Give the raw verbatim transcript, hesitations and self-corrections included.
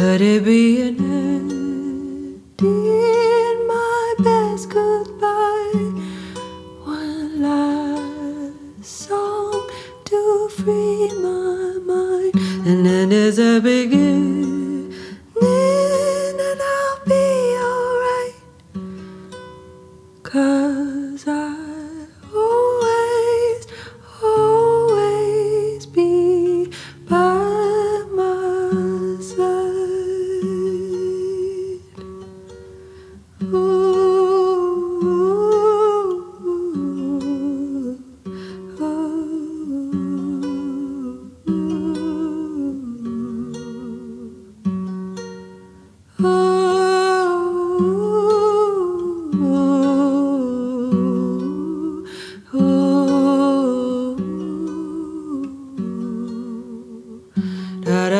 Could it be an end in my best goodbye? One last song to free my mind, and then there's a beginning, and I'll be alright. Cause I da da.